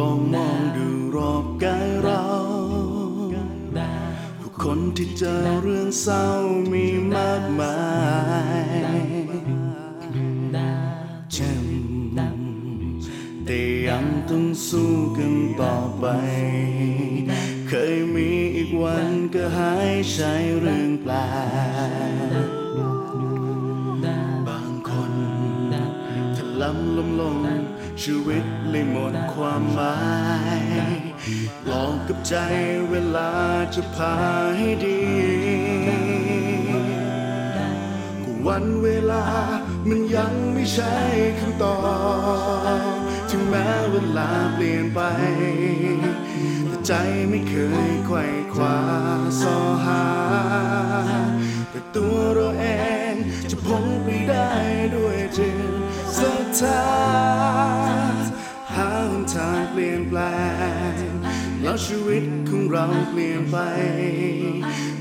ลองมองดูรอบกายเราทุกคนที่เจอเรื่องเศร้ามีมากมายเจ็บแต่ยังต้องสู้กันต่อไปเคยมีอีกวันก็หายใช้เรื่องแปลกล้มชีวิตเลยหมดความหมายลองกับใจเวลาจะพาให้ดีกูวันเวลามันยังไม่ใช่คำตอบถึงแม้เวลาเปลี่ยนไปแต่ใจไม่เคยไขว่คว้าสอหาแต่ตัวเราเองจะพ้นไปได้ด้วยจิตสุดท้ายหาหนทางเปลี่ยนแปลงแล้วชีวิตของเราเปลี่ยนไป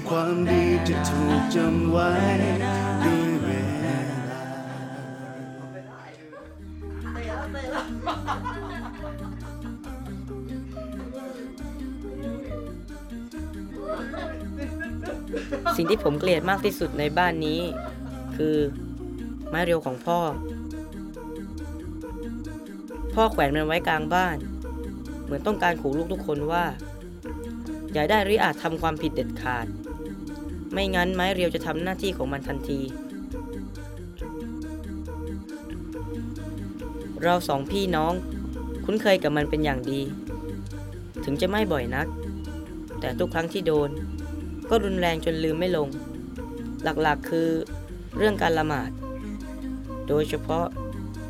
ความดีจะถูกจำไว้ด้วยเวลาสิ่งที่ผมเกลียดมากที่สุดในบ้านนี้คือไม้เรียวของพ่อแขวนมันไว้กลางบ้านเหมือนต้องการขู่ลูกทุกคนว่าอย่าได้หรืออาจทำความผิดเด็ดขาดไม่งั้นไม้เรียวจะทำหน้าที่ของมันทันทีเราสองพี่น้องคุ้นเคยกับมันเป็นอย่างดีถึงจะไม่บ่อยนักแต่ทุกครั้งที่โดนก็รุนแรงจนลืมไม่ลงหลักๆคือเรื่องการละหมาดโดยเฉพาะ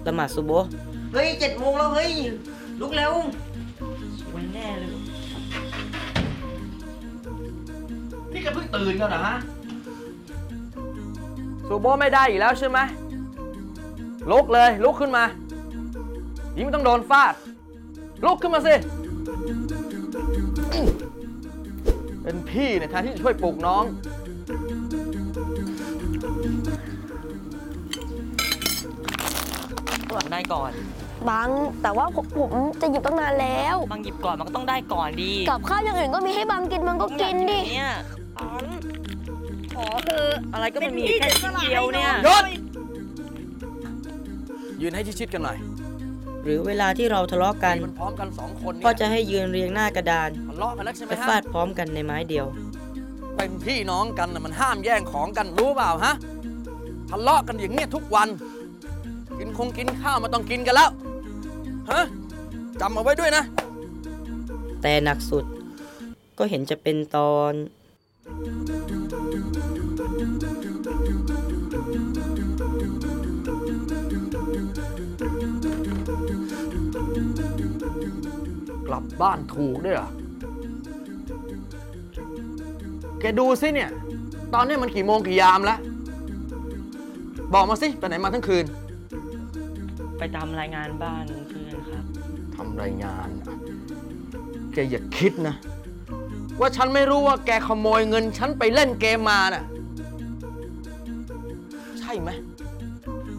ละหมาดซุบฮ์เฮ้ย 7 โมงแล้วเฮ้ยลุกเร็วไว้แน่เลยพี่ก็เพิ่งตื่นกันเหรอฮะซุบฮ์ไม่ได้อยู่แล้วใช่ไหมลุกเลยลุกขึ้นมายิ่งต้องโดนฟาดลุกขึ้นมาสิเป็นพี่เนี่ยแทนที่จะช่วยปลุกน้องหลังได้ก่อนบังแต่ว่าผมจะหยิบตั้งนานแล้วบังหยิบก่อนมันก็ต้องได้ก่อนดีกับข้าวอย่างอื่นก็มีให้บังกินมันก็กินดิเนี่ยขอเธออะไรก็มันมีแค่เดียวเนี่ยหยุดยืนให้ชิดๆกันหน่อยหรือเวลาที่เราทะเลาะกันก็จะให้ยืนเรียงหน้ากระดานและฟาดพร้อมกันในไม้เดียวเป็นพี่น้องกันมันห้ามแย่งของกันรู้เปล่าฮะทะเลาะกันอย่างเงี้ยทุกวันกินข้าวมาต้องกินกันแล้วฮะจำเอาไว้ด้วยนะแต่หนักสุดก็เห็นจะเป็นตอนกลับบ้านถูกด้วยเหรอแกดูสิเนี่ยตอนนี้มันกี่โมงกี่ยามแล้วบอกมาสิไปไหนมาทั้งคืนไปทำรายงานบ้านเพื่อนครับทำรายงานแกอย่าคิดนะว่าฉันไม่รู้ว่าแกขโมยเงินฉันไปเล่นเกมมาน่ะใช่ไหม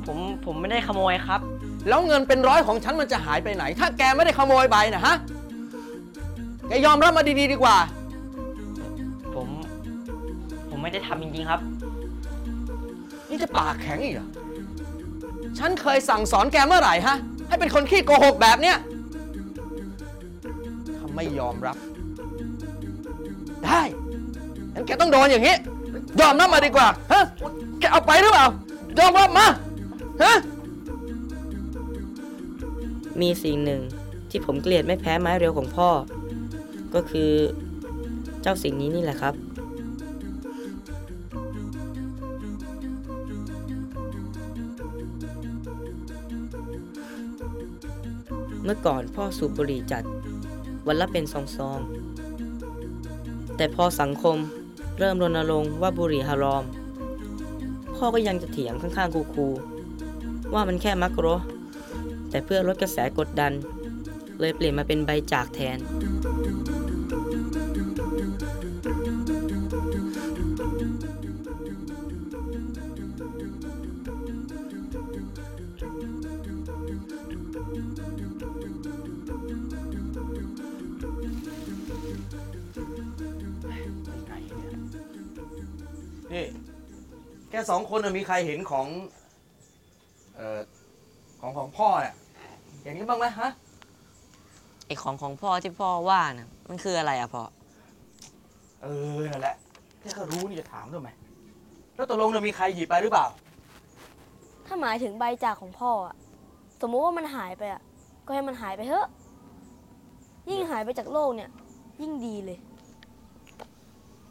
ผมไม่ได้ขโมยครับแล้วเงินเป็นร้อยของฉันมันจะหายไปไหนถ้าแกไม่ได้ขโมยไปนะฮะแกยอมรับมาดีๆดีกว่าผมไม่ได้ทำจริงๆครับนี่จะปากแข็งอีกเหรอฉันเคยสั่งสอนแกเมื่อไหร่ฮะให้เป็นคนขี้โกหกแบบเนี้ยทำไม่ยอมรับได้งั้นแกต้องโดนอย่างนี้ยอมรับมาดีกว่าฮะแกเอาไปหรือเปล่ายอมรับมาฮะมีสิ่งหนึ่งที่ผมเกลียดไม่แพ้ไม้เรียวของพ่อก็คือเจ้าสิ่งนี้นี่แหละครับเมื่อก่อนพ่อสูบบุหรี่จัดวันละเป็นซองแต่พอสังคมเริ่มรณรงค์ว่าบุหรี่ฮารอมพ่อก็ยังจะเถียงข้างๆคูๆว่ามันแค่มักโรแต่เพื่อลดกระแสกดดันเลยเปลี่ยนมาเป็นใบจากแทน แกสองคนมีใครเห็นของของพ่อเนี่ยเห็นกันบ้างไหมฮะไอของพ่อที่พ่อว่าน่ะมันคืออะไรอะพ่อนั่นแหละแกก็รู้นี่จะถามทำไมแล้วตกลงมีใครหยิบไปหรือเปล่าถ้าหมายถึงใบจากของพ่ออะสมมติว่ามันหายไปอะก็ให้มันหายไปเถอะยิ่งหายไปจากโลกเนี่ยยิ่งดีเลย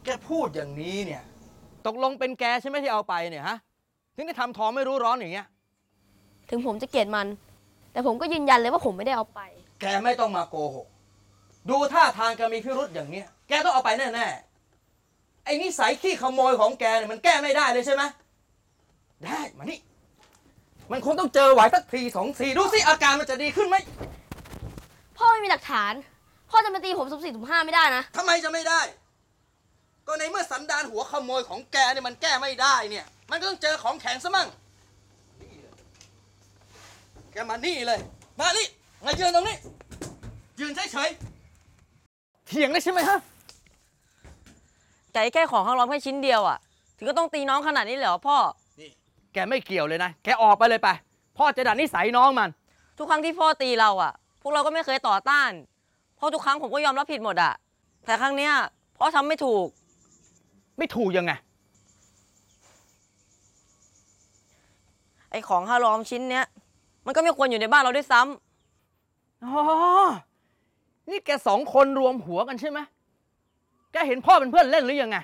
แกพูดอย่างนี้เนี่ยตกลงเป็นแกใช่ไหมที่เอาไปเนี่ยฮะถึงได้ทำท้องไม่รู้ร้อนอย่างเงี้ยถึงผมจะเกลียดมันแต่ผมก็ยืนยันเลยว่าผมไม่ได้เอาไปแกไม่ต้องมาโกหกดูท่าทางแกมีพิรุธอย่างเนี้ยแกต้องเอาไปแน่ๆไอ้นิสัยขี้ขโมยของแกเนี่ยมันแก้ไม่ได้เลยใช่ไหมได้มานี่มันคงต้องเจอไหวสักทีสองทีดูสิอาการมันจะดีขึ้นไหมพ่อไม่มีหลักฐานพ่อจะมาตีผมสุ่ม 4 สุ่ม 5ไม่ได้นะทำไมจะไม่ได้ก็ในเมื่อสันดานหัวขโมยของแกเนี่ยมันแก้ไม่ได้เนี่ยมันก็ต้องเจอของแข็งซะมั่งแกมานี่เลยมานี่มายืนตรงนี้ยืนเฉยๆเถียงได้ใช่ไหมฮะแต่แค่ของข้างล้อมแค่ชิ้นเดียวอ่ะถึงก็ต้องตีน้องขนาดนี้เหรอพ่อนี่แกไม่เกี่ยวเลยนะแกออกไปเลยไปพ่อจะดัดนิสัยน้องมันทุกครั้งที่พ่อตีเราอ่ะพวกเราก็ไม่เคยต่อต้านเพราะทุกครั้งผมก็ยอมรับผิดหมดอ่ะแต่ครั้งเนี้ยพ่อทำไม่ถูกยังไงไอของข้างล้อมชิ้นเนี้ยมันก็ไม่ควรอยู่ในบ้านเราด้วยซ้ำอ๋อนี่แกสองคนรวมหัวกันใช่ไหมแกเห็นพ่อเป็นเพื่อนเล่นหรือยังไง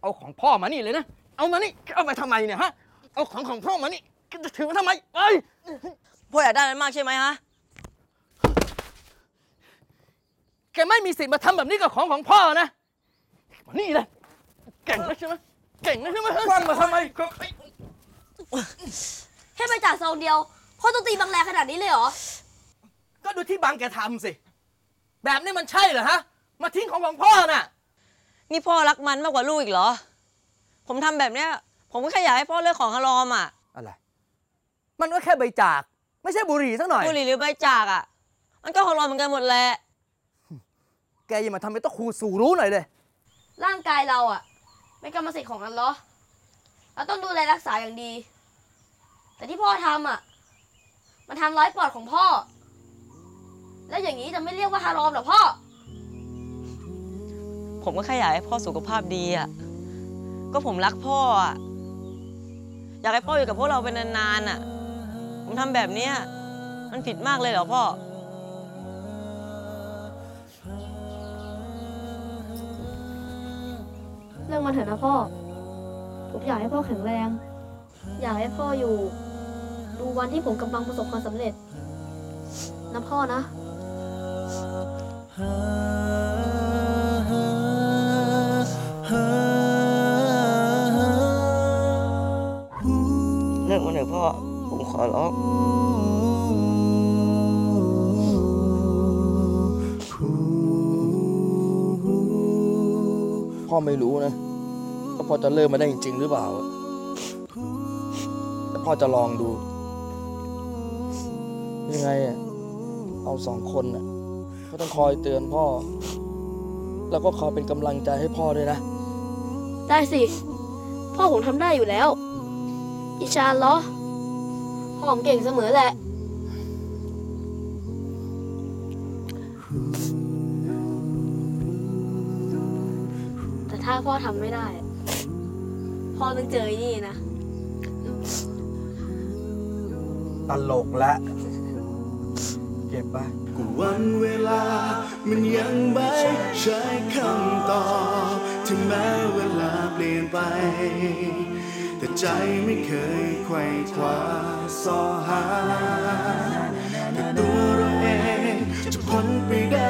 เอาของพ่อมานี่เลยนะเอามานี่เอาไปทำไมเนี่ยฮะเอาของพ่อมานี่จะถือมาทำไมเอ้ยพ่ออยากได้มันมากใช่ไหมฮะแกไม่มีสิทธิ์มาทำแบบนี้กับของพ่อนะมานี่เลยเก่งนะใช่ไหมเก่งนะใช่ไหมคว้างมาทำไมให้ไปจ่าซองเดียวพ่อต้องตีบังแรงขนาดนี้เลยเหรอก็ดูที่บังแกทำสิแบบนี้มันใช่เหรอฮะมาทิ้งของพ่อน่ะนี่พ่อรักมันมากกว่าลูกอีกเหรอผมทำแบบเนี้ยผมก็แค่อยากให้พ่อเลิกของฮารอมอ่ะอะไรมันก็แค่ใบจากไม่ใช่บุหรี่สักหน่อยบุหรี่หรือใบจากอ่ะมันก็ฮารอมเหมือนกันหมดแหละแกอย่ามาทำให้ต้องครูสู่รู้หน่อยเลยร่างกายเราอ่ะไม่กรรมสิทธิ์ของอัลเลาะห์เราต้องดูแลรักษาอย่างดีแต่ที่พ่อทำอ่ะมันทำร้ายปอดของพ่อแล้วอย่างนี้จะไม่เรียกว่าฮารอมหรอพ่อผมก็แค่อยากให้พ่อสุขภาพดีอ่ะก็ผมรักพ่ออ่ะอยากให้พ่ออยู่กับพวกเราเป็นนานๆอ่ะผมทำแบบนี้มันผิดมากเลยเหรอพ่อเรื่องมันเถอะนะพ่อผมอยากให้พ่อแข็งแรงอยากให้พ่ออยู่ดูวันที่ผมกำลังประสบความสำเร็จนะพ่อนะเลิกมันเถอะพ่อผมขอร้องพ่อไม่รู้นะว่าพ่อจะเลิกมาได้จริงๆหรือเปล่าแต่พ่อจะลองดูยังไงเอาสองคนน่ะก็ต้องคอยเตือนพ่อแล้วก็คอยเป็นกำลังใจให้พ่อด้วยนะได้สิพ่อผมทำได้อยู่แล้วอิชาลอพ่อผมเก่งเสมอแหละแต่ถ้าพ่อทำไม่ได้พ่อต้องเจอนี่นะตลกและเก็บไปกูวันเวลามันยังไม่ใช่คำตอบถึงแม้เวลาเปลี่ยนไปแต่ใจไม่เคยไขว่คว้าสอหาแต่ตัวเราเองจะพ้นไปได้